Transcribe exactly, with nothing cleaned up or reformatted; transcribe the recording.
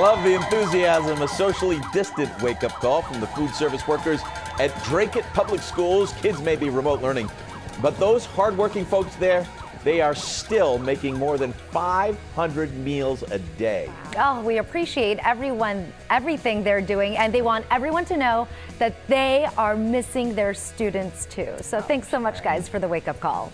love the enthusiasm. A socially distant wake-up call from the food service workers at Dracut Public Schools. Kids may be remote learning, but those hardworking folks there, they are still making more than five hundred meals a day. Oh, we appreciate everyone, everything they're doing, and they want everyone to know that they are missing their students too. So thanks so much, guys, for the wake-up call.